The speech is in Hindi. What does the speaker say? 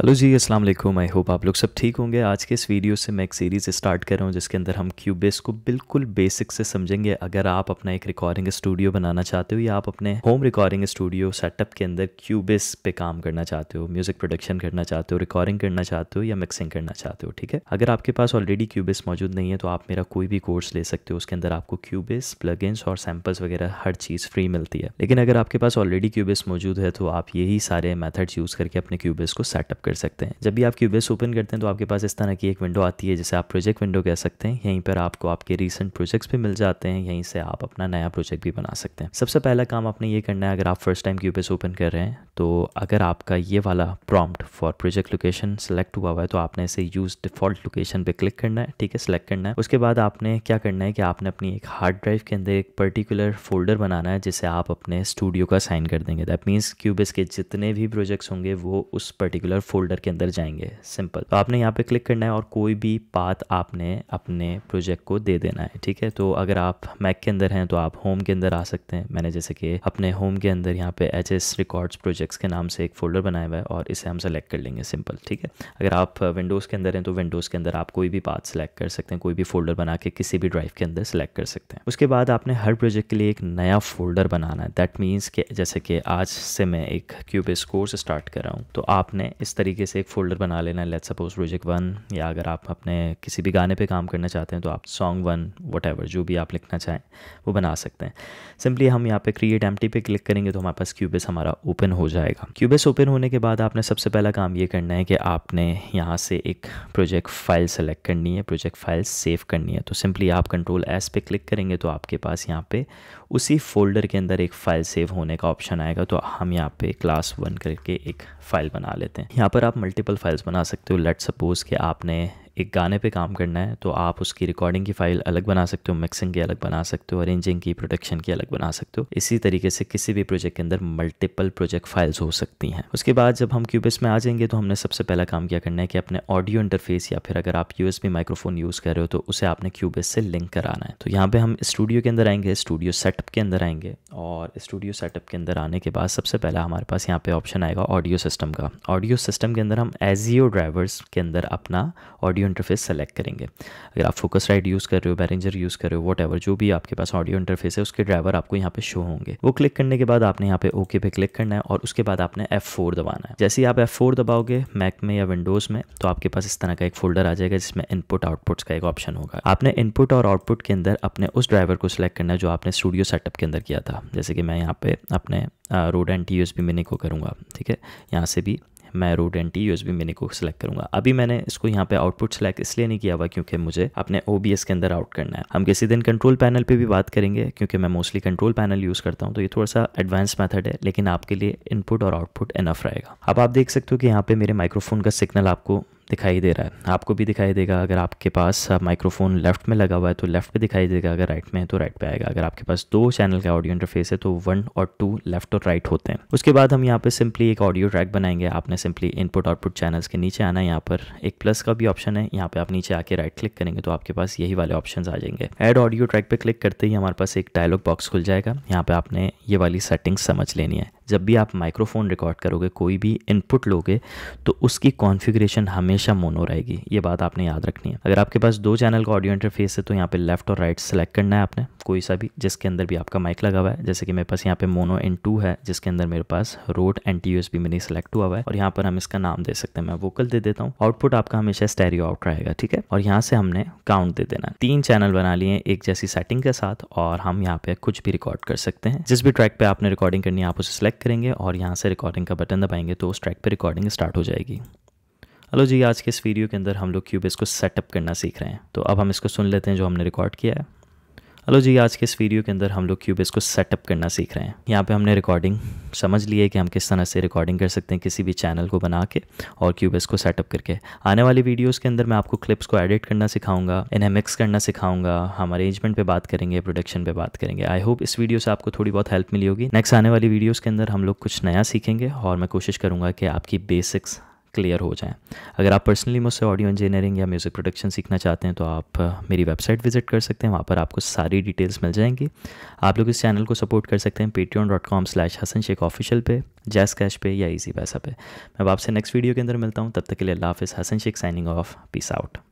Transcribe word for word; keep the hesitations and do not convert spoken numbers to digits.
हेलो जी, अस्सलाम वालेकुम। आई होप आप लोग सब ठीक होंगे। आज के इस वीडियो से मैं एक सीरीज़ स्टार्ट कर रहा हूँ जिसके अंदर हम क्यूबेस को बिल्कुल बेसिक से समझेंगे। अगर आप अपना एक रिकॉर्डिंग स्टूडियो बनाना चाहते हो या आप अपने होम रिकॉर्डिंग स्टूडियो सेटअप के अंदर क्यूबेस पे काम करना चाहते हो, म्यूज़िक प्रोडक्शन करना चाहते हो, रिकॉर्डिंग करना चाहते हो या मिक्सिंग करना चाहते हो, ठीक है। अगर आपके पास ऑलरेडी क्यूबेस मौजूद नहीं है तो आप मेरा कोई भी कोर्स ले सकते हो। उसके अंदर आपको क्यूबेस प्लगइन्स और सैम्पल्स वगैरह हर चीज़ फ्री मिलती है। लेकिन अगर आपके पास ऑलरेडी क्यूबेस मौजूद है तो आप यही सारे मेथड्स यूज़ करके अपने क्यूबेस को सेटअप कर सकते हैं। जब भी आप क्यूबेस ओपन करते हैं तो आपके पास इस तरह की एक विंडो आती है जिसे आप प्रोजेक्ट विंडो कह सकते हैं। यहीं पर आपको आपके रीसेंट प्रोजेक्ट्स भी मिल जाते हैं। यहीं से आप अपना नया प्रोजेक्ट भी बना सकते हैं। सबसे पहला काम आपने ये करना है, अगर आप फर्स्ट टाइम क्यूबेस ओपन कर रहे हैं तो अगर आपका ये वाला prompt for project location select हुआ हुआ है तो आपने इसे यूज डिफॉल्ट लोकेशन पे क्लिक करना है, ठीक है, सेलेक्ट करना है। उसके बाद आपने क्या करना है कि आपने अपनी एक हार्ड ड्राइव के अंदर एक पर्टिकुलर फोल्डर बनाना है जिसे आप अपने स्टूडियो का साइन कर देंगे। दैट मीन्स क्यूबेस के जितने भी प्रोजेक्ट्स होंगे वो उस पर्टिकुलर फोल्डर के अंदर जाएंगे, सिंपल। तो आपने यहाँ पे क्लिक करना है और कोई भी पाथ आपने अपने प्रोजेक्ट को दे देना है, ठीक है। तो अगर आप मैक के अंदर हैं तो आप होम के अंदर आ सकते हैं। मैंने जैसे कि अपने होम के अंदर यहाँ पे एच एस रिकॉर्ड्स प्रोजेक्ट्स के नाम से एक फोल्डर बनाया हुआ है और इसे हम सेलेक्ट कर लेंगे, सिंपल, ठीक है। अगर आप विंडोज़ के अंदर हैं तो विंडोज़ के अंदर आप कोई भी पाथ सेलेक्ट कर सकते हैं, कोई भी फोल्डर बना के किसी भी ड्राइव के अंदर सेलेक्ट कर सकते हैं। उसके बाद आपने हर प्रोजेक्ट के लिए एक नया फोल्डर बनाना है। दैट मीन्स कि जैसे कि आज से मैं एक क्यूबेस कोर्स स्टार्ट कर रहा हूँ तो आपने इस तरीके से एक फोल्डर बना लेना है। लेट्स सपोज प्रोजेक्ट वन, या अगर आप अपने किसी भी गाने पे काम करना चाहते हैं तो आप सॉन्ग वन, व्हाटएवर, जो भी आप लिखना चाहें वो बना सकते हैं। सिंपली हम यहाँ पे क्रिएट एम्प्टी पे क्लिक करेंगे तो हमारे पास क्यूबेस हमारा ओपन हो जाएगा। क्यूबेस ओपन होने के बाद आपने सबसे पहला काम ये करना है कि आपने यहाँ से एक प्रोजेक्ट फाइल सेलेक्ट करनी है, प्रोजेक्ट फाइल सेव करनी है। तो सिंपली आप कंट्रोल एस पे क्लिक करेंगे तो आपके पास यहाँ पे उसी फोल्डर के अंदर एक फ़ाइल सेव होने का ऑप्शन आएगा। तो हम यहाँ पे क्लास वन करके एक फ़ाइल बना लेते हैं। यहाँ पर आप मल्टीपल फाइल्स बना सकते हो। लेट्स सपोज कि आपने एक गाने पे काम करना है तो आप उसकी रिकॉर्डिंग की फ़ाइल अलग बना सकते हो, मिक्सिंग की अलग बना सकते हो, अरेंजिंग की, प्रोडक्शन की अलग बना सकते हो। इसी तरीके से किसी भी प्रोजेक्ट के अंदर मल्टीपल प्रोजेक्ट फाइल्स हो सकती हैं। उसके बाद जब हम क्यूबेस में आ जाएंगे तो हमने सबसे पहला काम क्या करना है कि अपने ऑडियो इंटरफेस या फिर अगर आप U S B microphone use कर रहे हो तो उसे आपने क्यूबेस से लिंक कराना है। तो यहाँ पर हम स्टूडियो के अंदर आएंगे, स्टूडियो सेटअप के अंदर आएंगे और स्टूडियो सेटअप के अंदर आने के बाद सबसे पहला हमारे पास यहाँ पर ऑप्शन आएगा ऑडियो सिस्टम का। ऑडियो सिस्टम के अंदर हम एजियो ड्राइवर्स के अंदर अपना ऑडियो इंटरफेस सेलेक्ट करेंगे। अगर आप फोकस राइट यूज़ कर रहे हो, बैरिंजर यूज़ कर रहे हो, वॉटएवर, जो भी आपके पास ऑडियो इंटरफेस है उसके ड्राइवर आपको यहाँ पे शो होंगे। वो क्लिक करने के बाद आपने यहाँ पे ओके पे क्लिक करना है और उसके बाद आपने एफ फोर दबाना है। जैसे ही आप एफ फोर दबाओगे मैक में या विंडोज़ में तो आपके पास इस तरह का एक फोल्डर आ जाएगा जिसमें इनपुट आउटपुट्स का एक ऑप्शन होगा। आपने इनपुट और आउटपुट के अंदर अपने उस ड्राइवर को सिलेक्ट करना है जो आपने स्टूडियो सेटअप के अंदर किया था। जैसे कि मैं यहाँ पे अपने Rode N T USB mini को करूँगा, ठीक है। यहाँ से भी मैं रोड एंटी यूएसबी मिनी को सिलेक्ट करूँगा। अभी मैंने इसको यहाँ पे आउटपुट सेलेक्ट इसलिए नहीं किया हुआ क्योंकि मुझे अपने ओबीएस के अंदर आउट करना है। हम किसी दिन कंट्रोल पैनल पे भी बात करेंगे क्योंकि मैं मोस्टली कंट्रोल पैनल यूज़ करता हूँ तो ये थोड़ा सा एडवांस मेथड है, लेकिन आपके लिए इनपुट और आउटपुट इनफ रहेगा। अब आप देख सकते हो कि यहाँ पर मेरे माइक्रोफोन का सिग्नल आपको दिखाई दे रहा है, आपको भी दिखाई देगा। अगर आपके पास माइक्रोफोन लेफ्ट में लगा हुआ है तो लेफ्ट पे दिखाई देगा, अगर राइट में है तो राइट पे आएगा। अगर आपके पास दो चैनल का ऑडियो इंटरफेस है तो वन और टू लेफ्ट और राइट होते हैं। उसके बाद हम यहाँ पे सिंपली एक ऑडियो ट्रैक बनाएंगे। आपने सिंपली इनपुट आउटपुट चैनल्स के नीचे आना है, यहाँ पर एक प्लस का भी ऑप्शन है, यहाँ पर आप नीचे आके राइट क्लिक करेंगे तो आपके पास यही वाले ऑप्शन आ जाएंगे। एड ऑडियो ट्रैक पर क्लिक करते ही हमारे पास एक डायलॉग बॉक्स खुल जाएगा। यहाँ पर आपने ये वाली सेटिंग समझ लेनी है। जब भी आप माइक्रोफोन रिकॉर्ड करोगे, कोई भी इनपुट लोगे तो उसकी कॉन्फ़िगरेशन हमेशा मोनो रहेगी, ये बात आपने याद रखनी है। अगर आपके पास दो चैनल का ऑडियो इंटरफेस है तो यहाँ पे लेफ़्ट और राइट सेलेक्ट करना है आपने, कोई सा भी जिसके अंदर भी आपका माइक लगा हुआ है। जैसे कि मेरे पास यहाँ पे मोनो एन टू है जिसके अंदर मेरे पास Rode NT USB mini select हुआ हुआ है और यहाँ पर हम इसका नाम दे सकते हैं, मैं वोकल दे देता हूँ। आउटपुट आपका हमेशा स्टेरियो आउट रहेगा, ठीक है। और यहाँ से हमने काउंट दे देना है। तीन चैनल बना लिए एक जैसी सेटिंग के साथ और हम यहाँ पे कुछ भी रिकॉर्ड कर सकते हैं। जिस भी ट्रैक पर आपने रिकॉर्डिंग करनी है आप उसे सेलेक्ट करेंगे और यहाँ से रिकॉर्डिंग का बटन दबाएंगे तो उस ट्रैक पर रिकॉर्डिंग स्टार्ट हो जाएगी। हेलो जी, आज के इस वीडियो के अंदर हम लोग क्यूबेस को सेटअप करना सीख रहे हैं तो अब हम इसको सुन लेते हैं जो हमने रिकॉर्ड किया है। हेलो जी, आज के इस वीडियो के अंदर हम लोग क्यूबेस को सेटअप करना सीख रहे हैं। यहाँ पे हमने रिकॉर्डिंग समझ ली है कि हम किस तरह से रिकॉर्डिंग कर सकते हैं किसी भी चैनल को बना के और क्यूबेस को सेटअप करके। आने वाली वीडियोस के अंदर मैं आपको क्लिप्स को एडिट करना सिखाऊंगा, इन्हें मिक्स करना सिखाऊंगा, हम अरेंजमेंट पर बात करेंगे, प्रोडक्शन पर बात करेंगे। आई होप इस वीडियो से आपको थोड़ी बहुत हेल्प मिली होगी। नेक्स्ट आने वाली वीडियोज़ के अंदर हम लोग कुछ नया सीखेंगे और मैं कोशिश करूँगा कि आपकी बेसिक्स क्लियर हो जाएँ। अगर आप पर्सनली मुझसे ऑडियो इंजीनियरिंग या म्यूज़िक प्रोडक्शन सीखना चाहते हैं तो आप मेरी वेबसाइट विजिट कर सकते हैं, वहाँ पर आपको सारी डिटेल्स मिल जाएंगी। आप लोग इस चैनल को सपोर्ट कर सकते हैं Patreon dot com slash Hasan Shaikh official पे, जैज़ कैश पे या ईजी पैसा पे। मैं आपसे नेक्स्ट वीडियो के अंदर मिलता हूँ, तब तक के लिए अल्लाह हाफ़िज़। Hasan Sheikh signing off, peace out.